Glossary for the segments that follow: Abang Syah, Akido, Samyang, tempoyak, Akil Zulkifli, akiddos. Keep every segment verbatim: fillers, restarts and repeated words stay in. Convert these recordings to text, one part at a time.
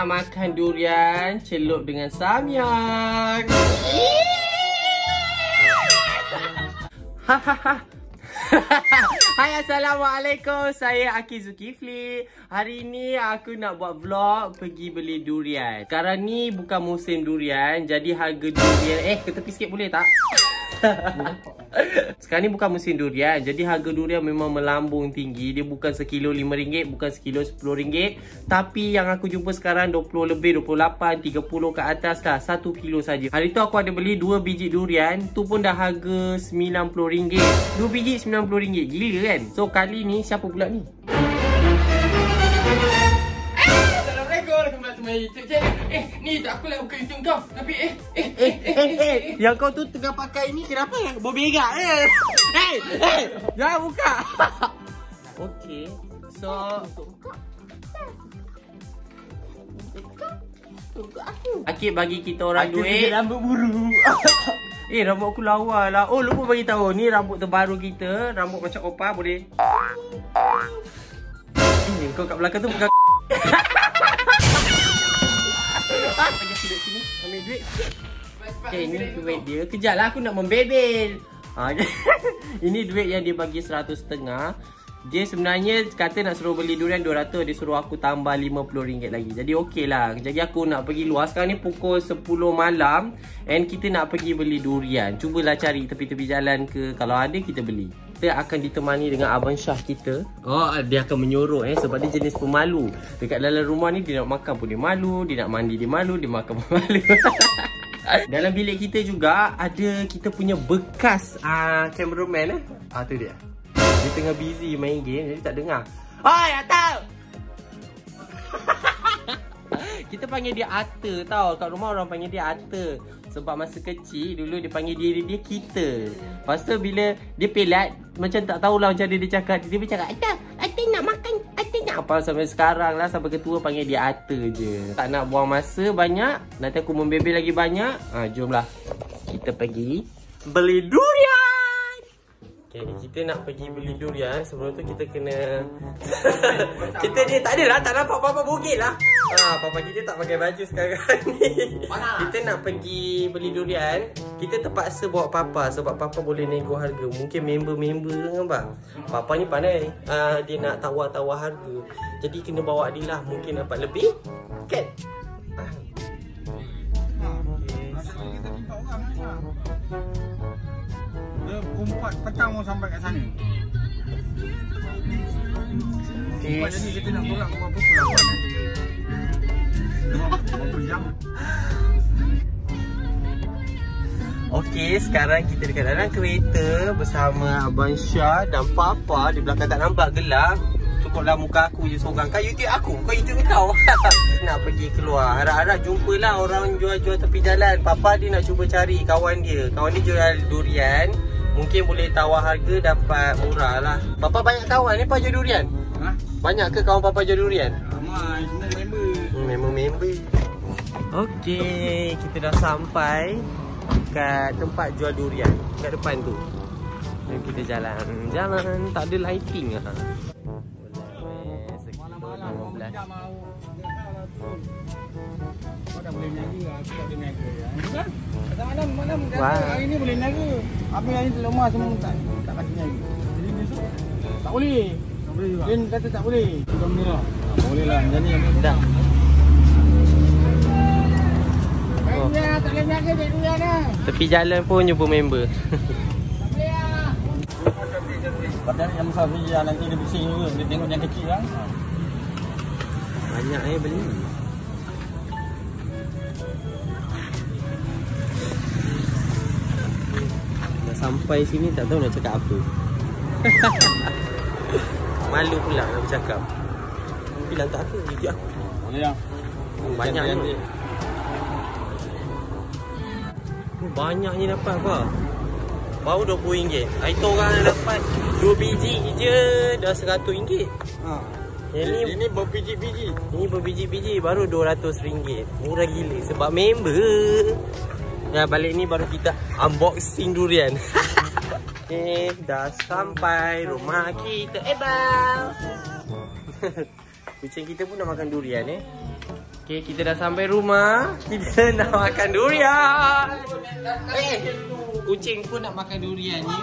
nak makan durian celup dengan samyang. Hahaha. Hai, Assalamualaikum. Saya Akil Zulkifli. Hari ni aku nak buat vlog pergi beli durian. Sekarang ni bukan musim durian, jadi harga durian eh ke tepi sikit boleh tak? Sekarang ni bukan musim durian, jadi harga durian memang melambung tinggi. Dia bukan sekilo lima ringgit, bukan sekilo sepuluh ringgit, tapi yang aku jumpa sekarang dua puluh lebih, dua puluh lapan, tiga puluh ke atas lah satu kilo saja. Hari tu aku ada beli dua biji durian, tu pun dah harga sembilan puluh ringgit. dua biji sembilan puluh ringgit. Gila kan? So kali ni siapa pula ni? YouTube je. Eh, ni tak aku nak buka YouTube kau. Tapi eh eh eh eh, eh, eh. Yang kau tu tengah pakai ni kenapa berberak eh? Hey, hey, jangan buka. Okey. So buka. Buka. Buka aku. Akid bagi kita orang aku duit. Aku rambut buru. Eh, rambut aku lawa lah. Oh, lupa bagi tahu. Ni rambut terbaru kita. Rambut macam opa boleh. Ini eh, kau kat belakang tu bukan. Bagi aku duduk sini, ambil duit. Okay, ini duit dia. Kejap lah aku nak membebel. ha, Ini duit yang dia bagi seratus setengah. Dia sebenarnya kata nak suruh beli durian dua ratus. Dia suruh aku tambah lima puluh ringgit lagi. Jadi okey lah. Jadi aku nak pergi luar. Sekarang ni pukul sepuluh malam. And kita nak pergi beli durian. Cubalah cari tepi-tepi jalan ke. Kalau ada kita beli. Kita akan ditemani dengan Abang Syah kita. Oh, dia akan menyorok eh. Sebab dia jenis pemalu. Dekat dalam rumah ni dia nak makan pun dia malu. Dia nak mandi dia malu. Dia makan pun malu. Dalam bilik kita juga ada kita punya bekas uh, cameraman eh. Ah, tu dia. Dia tengah busy main game jadi tak dengar. Oi, Atta! Kita panggil dia Atta tau. Kat rumah orang panggil dia Atta. Sebab masa kecil dulu dia panggil diri dia kita. Lepas tu bila dia pelat macam tak tahulah macam dia cakap. Dia cakap Atta, Atta nak makan, Atta nak apa. Sampai sekarang lah sampai ketua panggil dia Atta je. Tak nak buang masa banyak. Nanti aku membebel lagi banyak. Ha, jomlah kita pergi beli durian. Okay, kita nak pergi beli durian. Sebelum tu kita kena kita ni tak adalah tak nampak apa-apa bukit lah. Ah, papa kita tak pakai baju sekarang ni. Kita nak pergi beli durian. Kita terpaksa bawa papa. Sebab papa boleh nego harga. Mungkin member-member kan bang. Papa ni pandai uh, dia nak tawar-tawar harga. Jadi kena bawa dia lah. Mungkin dapat lebih. Kan? Ah. Macam tu kita minta orang lah. Dia umpat petang mau sampai kat sana. Umpat jadi kita nak tolak pukul lapan eh. Okey, sekarang kita dekat dalam kereta bersama Abang Syah dan Papa. Di belakang tak nampak gelap. Cukuplah muka aku je seorang. Kan YouTube aku, bukan YouTube kau. Nak pergi keluar. Harap-harap jumpalah orang jual-jual tepi jalan. Papa dia nak cuba cari kawan dia. Kawan dia jual durian. Mungkin boleh tawar harga dapat murah lah. Papa banyak kawan ni, Papa jual durian? Ha? Banyak ke kawan Papa jual durian? Ramai, member. Member-member. Okey, kita dah sampai kat tempat jual durian. Kat depan tu. Dan kita jalan. Jalan tak ada lighting ah. Malam-malam lima belas. Kau dah boleh niaga ah, aku tak boleh niaga ah. Kan? Pasal malam-malam hari ni boleh niaga. Habis hari ni lemah semua tak tak kasi niaga. Jadi besok tak boleh. Tak boleh juga. Din kata tak boleh. Tukang merah. Tak boleh lah. Jadi yang dah. Ya, tak boleh niaga dek durian lah. Tepi jalan pun jumpa member. Tak boleh lah. Padahal yang besar pergi lah, nanti dia bising juga. Dia tengok yang kecil lah. Banyak eh beli. Dah sampai sini tak tahu nak cakap apa. Malu pula nak bercakap. Bilang tak apa, video aku. Boleh lah. Banyak ni. Banyaknya dapat apa? Baru dua puluh ringgit. Hari tu orang dah dapat dua biji je dah seratus ringgit. Ha. Yang ini, ini berbiji-biji. Ini berbiji-biji baru dua ratus ringgit. Murah gila sebab member. Nah, balik ni baru kita unboxing durian. Okay, dah sampai rumah kita. Eh bang. Kucing kita pun dah makan durian eh. Oke, kita dah sampai rumah. Kita nak makan durian. Eh, kucing pun nak makan durian ni.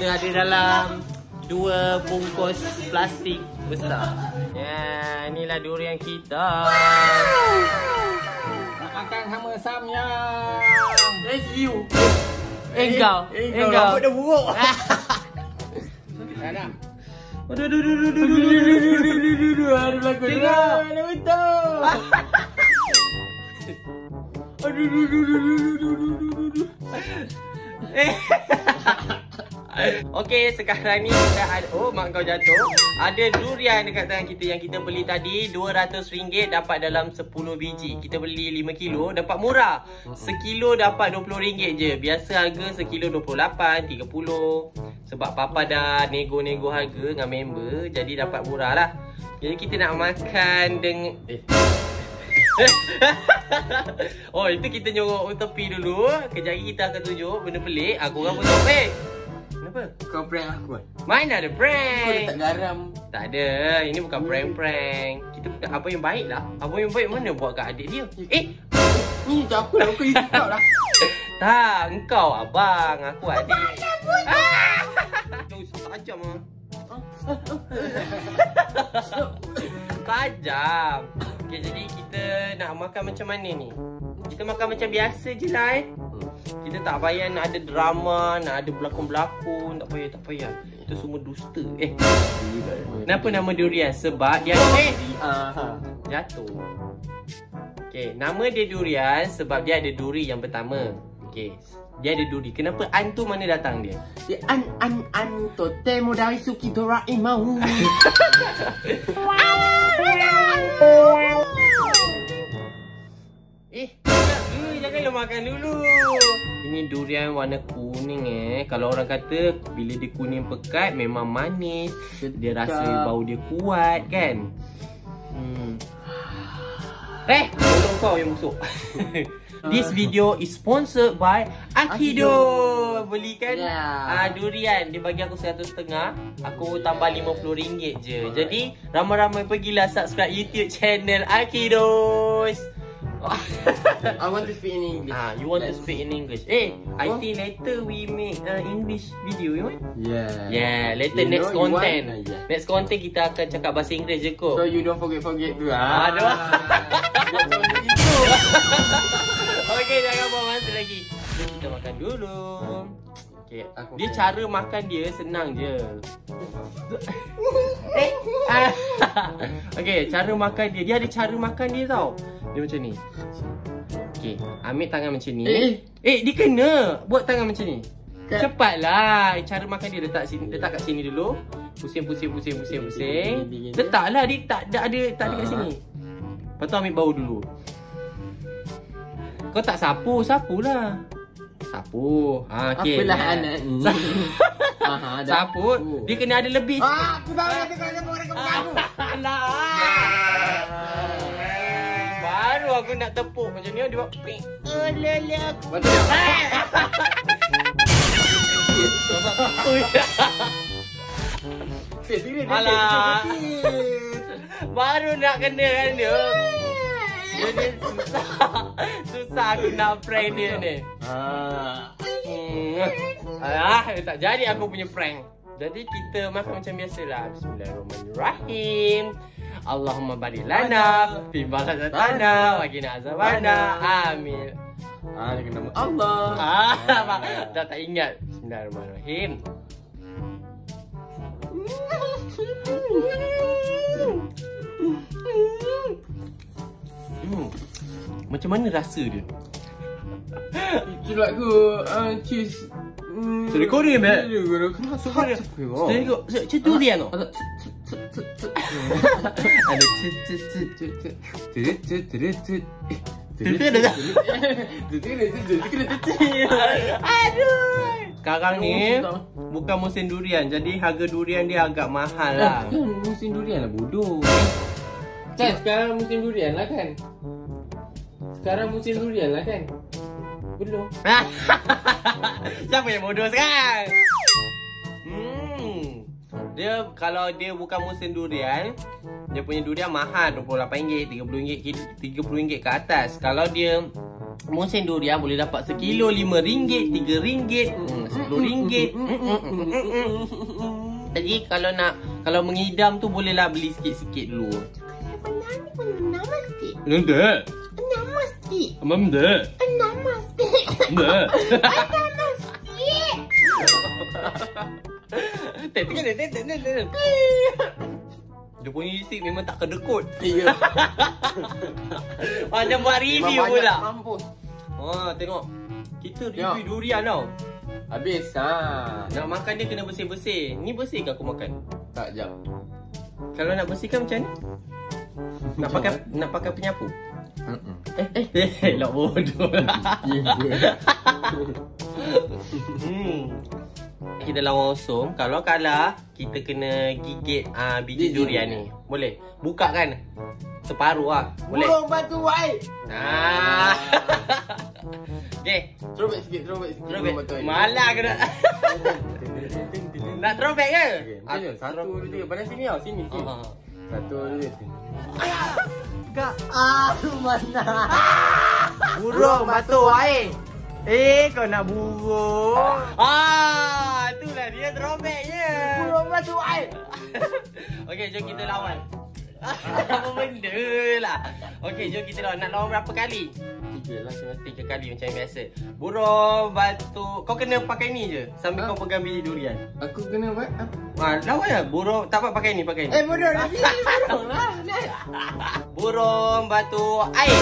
Dia ada dalam dua bungkus plastik besar. Ya, inilah durian kita. Nak makan sama Samyang. That's you. Engkau. Engkau. Rambut dah buruk. Tak nak. Aduh, aduh, aduh, aduh, aduh, aduh, aduh, aduh, aduh, aduh, aduh, aduh, belakang. Tengok, ada betul. Aduh, aduh, aduh, aduh, aduh, aduh, aduh. Okey, sekarang ni kita ada, oh, mak kau jatuh. Ada durian dekat tangan kita yang kita beli tadi. dua ratus ringgit dapat dalam sepuluh biji. Kita beli lima kilo, dapat murah. Sekilo dapat dua puluh ringgit je. Biasa harga sekilo dua puluh lapan, tiga puluh. Sebab Papa dah nego-nego harga dengan member, jadi dapat murah lah. Jadi kita nak makan dengan... Eh. Oh, itu kita nyorok tepi dulu. Kejap lagi kita akan tunjuk benda pelik. Aku orang pun tak pelik. Kenapa? Kau prank aku kan? Mana ada prank? Kau letak garam. Tak ada. Ini bukan prank-prank. Kita bukan apa yang baik lah. Apa yang baik mana buat kat adik dia? Eh! Ni macam aku lah. Kau YouTube lah. Tak, engkau abang, aku adik. Ah, tajam ah. Tajam. Okay, jadi kita nak makan macam mana ni? Kita makan macam biasa je lah eh. Kita tak payah nak ada drama, nak ada berlakon-berlakon. Tak payah, tak payah. Itu semua dusta. Eh, kenapa nama durian? Sebab dia eh, jatuh. Okay, nama dia durian sebab dia ada duri yang pertama. Okey. Dia ada duri. Kenapa an tu mana datang dia? Dia an an an totemo dari Suki Doraemon. Eh, jangan, janganlah makan dulu. Ini durian warna kuning eh. Kalau orang kata bila dia kuning pekat memang manis. Dia rasa bau dia kuat kan? Hmm. Eh, tolong kau yang busuk. This video is sponsored by Akido. Belikan yeah. uh, durian. Dia bagi aku seratus setengah. Aku tambah lima puluh ringgit je. Alright. Jadi ramai-ramai pergilah subscribe YouTube channel Akidos. I want to speak in English. Ah, you want Let's... to speak in English. Eh, I oh. think later we make uh, English video, you want? Yeah. Yeah, later you next content. Want, yeah. Next content kita akan cakap bahasa Inggeris je kok. So you don't forget forget tu ah. Aduh. Okey, jangan buat masa lagi. Kita makan dulu. Okey, dia cara makan dia senang je. Eh. Okey, cara makan dia, dia ada cara makan dia tau. Dia macam ni. Okey, ambil tangan macam ni. Eh, eh dia kena buat tangan macam ni. Cepatlah. Cara makan dia letak sini, letak kat sini dulu. Pusing pusing pusing pusing pusing. Letaklah dia tak ada tak ada kat sini. Lepas tu ambil bau dulu. Kau tak sapu, sapulah. Sapu. Ha, okey. Apalah anak ni. Aha, dah. Sapu. Dia kena ada lebih. Ah, aku baru nak kena buat dekat kamu. Alah. Baru aku nak tepuk macam ni dia buat ping. Alah aku. Betul. Alah. Baru nak kena kan dia. Jadi susah. Susah aku nak prank dia ni. Ah. Hmm. Alah, tak jadi aku punya prank. Jadi kita makan macam biasalah. Bismillahirrahmanirrahim. Allahumma barik lana fi baladana wa qina azabana. Amin. Ah, dengan nama Allah. Ah, dah tak ingat. Bismillahirrahmanirrahim. Hmm. Macam mana rasa dia? Cepat ke uh, cheese. Hmm. Sedih Korea, mate. Kenapa sedih? Sedih kau. Sedih durian tu. Ada cet cet cet cet cet cet cet cet cet. Durian dah. Durian cet cet. Aduh. Sekarang ni bukan musim durian. Jadi harga durian dia agak mahal lah. Bukan musim durian lah, bodoh. Kan sekarang musim durian lah kan? Sekarang musim durian lah kan? Belum. Siapa yang bodoh sekarang? Hmm. Dia kalau dia bukan musim durian, dia punya durian mahal, dua puluh lapan ringgit, tiga puluh ringgit, tiga puluh ringgit ke atas. Kalau dia musim durian boleh dapat sekilo lima ringgit, tiga ringgit, sepuluh ringgit. Jadi kalau nak, kalau mengidam tu bolehlah beli sikit-sikit dulu. Enam masjid. Enam. Enam masjid. Enam masjid. Enam masjid. Enam masjid. Tetek tetek tetek tetek. Dia punya isi memang tak kedekut. Iya. Macam buat review pula. Mampus. Oh, tengok. Kita review durian tau. Habis ah. Nak makan dia kena bersih-bersih. Ni bersih ke aku makan? Tak jap. Kalau nak bersihkan macam ni? Nak pakai nak pakai penyapu? Hmm. Eh eh eh lah bodoh. Hmm. Kita lawan osong. Kalau kalah, kita kena gigit uh, biji durian ni. Boleh? Buka kan? Separuh lah. Boleh? Burung batu air. Nah. Okay. Throwback sikit, throwback sikit. Throwback. Malah kena. Nak throwback ke? Okay, satu, dua. Pada sini tau. Sini. Sini. Uh-huh. Satu, dua. Kak. Ah, mana? Burung batu air. Eh, kau nak burung. Ah, itulah dia throwbacknya. Burung batu air. Okey, jom kita lawan. Apa benda lah. Okey, jom kita lawan. Nak lawan berapa kali? Tiga lah, cuma tiga kali macam biasa. Burung batu. Kau kena pakai ni je sambil ha? Kau pegang biji durian. Aku kena buat apa? Ah, lawan lah. Burung tak apa, pakai ni, pakai ni. Eh, bodoh. Burung lah. Burung batu air.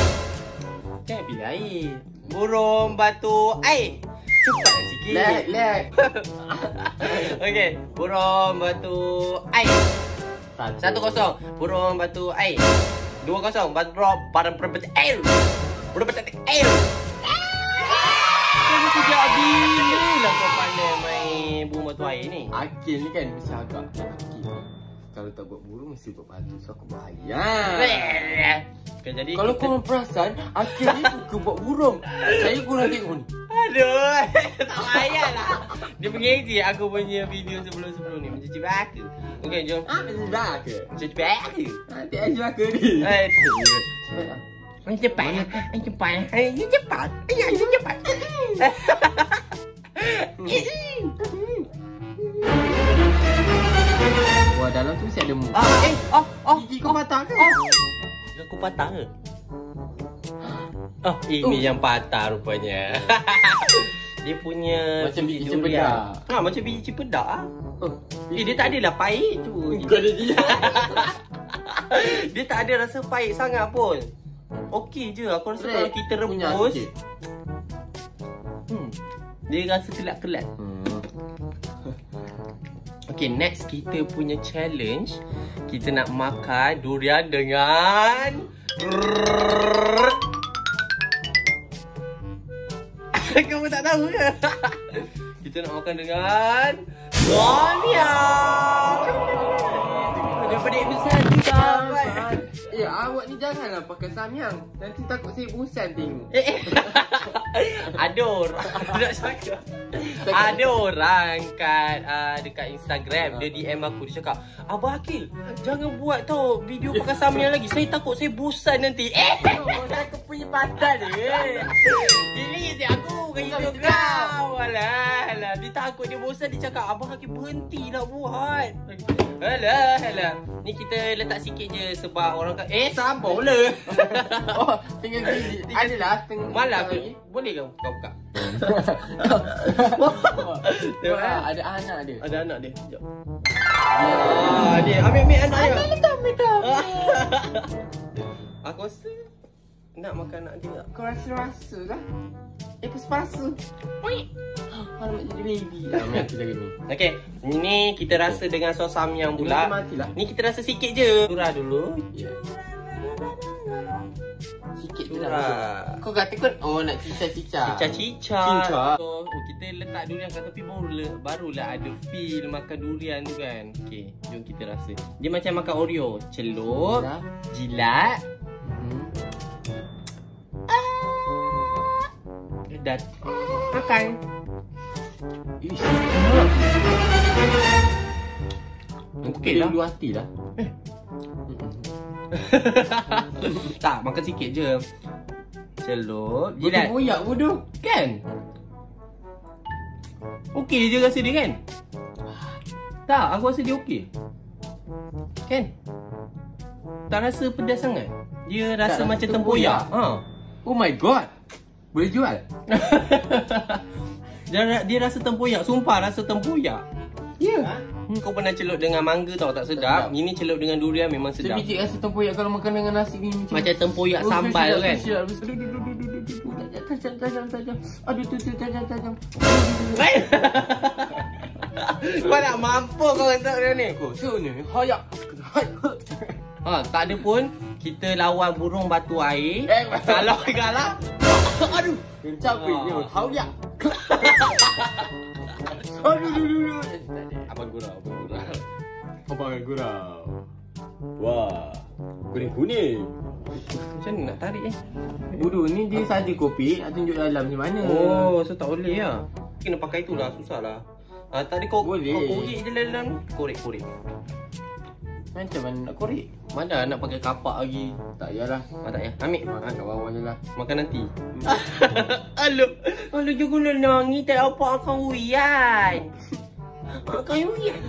Jangan pilih air. Burung batu air. Cepat sikit. Lek, lek. Okey, burung batu air. Satu kosong. Burung batu air. Dua kosong. Burung batu air. Burung batu air. Kau mesti jadi lah kau pandai main burung batu air ni. Akil ni kan mesti agak Akil. Kalau tak buat burung mesti buat batu. So aku bahaya. Jadi kalau kita... korang perasan, Akil ni suka buat burung. Saya kurang tengok ni. Aduh, tak payahlah. Dia mengerti aku punya video sebelum-sebelum ni. Mencuci baka. Okey, jom. Ha? Mencuci baka? Mencuci baka? Ha, tak cuci baka ni. Aduh. Cepat lah. Cepat lah. Cepat. Cepat. Wah, dalam tu mesti ada mu. Ah, eh. Oh, oh. Gigi kau patah ke? Aku patah ke? Oh, ini uh. yang patah rupanya. Dia punya macam biji cipedak. Ha, macam biji cipedak ah. Oh, eh, dia tak adalah pahit tu. Bukan dia. Dia tak ada rasa pahit sangat pun. Okey je. Aku rasa kalau kita rebus. Hmm. Dia rasa kelat-kelat. Hmm. Okey, next kita punya challenge. Kita nak makan durian dengan kamu tak tahu ke? Kita nak makan dengan Samyang. Dia pedik besar tu sahabat. Eh, awak ni janganlah pakai Samyang. Nanti takut saya bosan tengok. Aduh, nak cakap. Ada orang kat uh, dekat Instagram, dia D M aku, dia cakap, "Abang Akil, jangan buat tau video pakai Samyang lagi. Saya takut saya bosan nanti." Eh, aku punya patah dia. Gila dia aku ke hidup kau. Alah, alah, dia takut dia bosan, dia cakap, "Abang Akil berhenti lah buat." Alah, alah. Ni kita letak sikit je sebab orang kat eh sambung le. Oh, tinggal gigi. Adalah tengah malam aku ni. Boleh kau buka buka? Tengok lah, ada anak dia. Ada anak dia. Sekejap. Oh, dia ambil-ambil anak dia. Anak dia ambil dia. Aku rasa nak makan anak dia tak? Kau rasa-rasa lah. Eh, pasu-pasu. Alamak, jadi baby. Ambil aku jaga ni. Okay, ni kita rasa dengan sos Samyang pula. Ni kita rasa sikit je. Turah dulu. Ya. Sikit tu dah masuk. Kau kata kan, oh nak cicah-cicah. Cicah-cicah. So, oh, kita letak durian kat tepi barulah, barulah ada feel makan durian tu kan. Okey, jom kita rasa. Dia macam makan Oreo. Celup, jilat. Hmm. Ah. Dah. Makan. Ish. Mungkin dia dua hati lah. Eh. Tak, makan sikit je. Celup. Dia moyak bodoh. Kan? Okey je rasa dia kan? Tak, aku rasa dia okey. Kan? Tak rasa pedas sangat. Dia rasa, rasa macam tempoyak. Ha. Oh my god. Boleh jual? dia, dia rasa tempoyak. Sumpah rasa tempoyak. Ya. Yeah. Ha? Kau pernah celup dengan mangga tau, tak sedap. Ini celup dengan durian memang sedap. Sebiji rasa tempoyak kalau makan dengan nasi ni macam, macam tempoyak oh, sambal kan. Tajam, tajam, tajam. Aduh tu tu tajam, tajam. Kau nak mampu kau hentak dia ni. Kau tu ni. Hayak. Ha, tak ada pun kita lawan burung batu air. Kalau kalah. Aduh. Capek dia. Hayak. Aduh aduh aduh. Abang gurau, abang gurau. Abang gurau. Wah. Kuning-kuning. Macam mana nak tarik eh? Bodoh ni dia saja kopi, nak tunjuk dalam macam mana. Oh, so tak boleh lah. Kena pakai tu lah, susah lah. Ah, tadi kau boleh. Kau korek je dalam ni. Korek-korek. Macam mana nak korek? Mana nak pakai kapak lagi? Tak payahlah. Ah, tak payah. Ambil. Makan kat bawah je lah. Makan nanti. Aduh. Aduh, jangan nak nangis. Tak apa akan huyan. Akan huyan.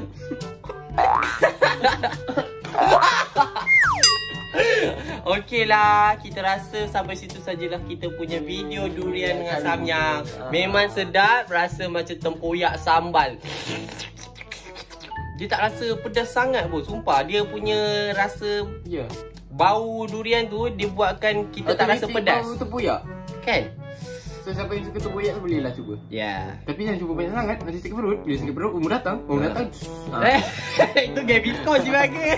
Okeylah, kita rasa sampai situ sajalah kita punya video durian dengan samyang. Memang sedap, rasa macam tempoyak sambal. Dia tak rasa pedas sangat pun, sumpah. Dia punya rasa yeah. Bau durian tu dia buatkan kita tak rasa pedas. Bau tempoyak. Kan? So siapa yang suka tempoyak tu bolehlah cuba. Ya. Yeah. Tapi jangan cuba banyak sangat, nanti sakit perut. Bila sakit perut umur datang, umur datang. Eh, itu gabisko sebagai.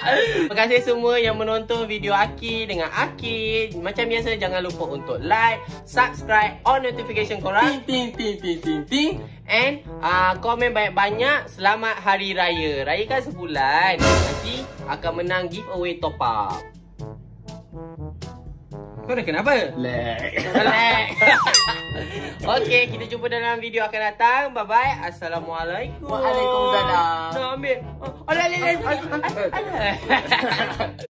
Terima kasih semua yang menonton video Akil dengan Akil. Macam biasa jangan lupa untuk like, subscribe, on notification korang. Ting ting ting ting ting. And uh, komen banyak-banyak. Selamat Hari Raya. Rayakan sebulan. Nanti akan menang giveaway top up. Kau dah kenapa? Lag. Lag. Okey, kita jumpa dalam video akan datang. Bye bye. Assalamualaikum. Waalaikumsalam. Ambil. Alah, alah, alah.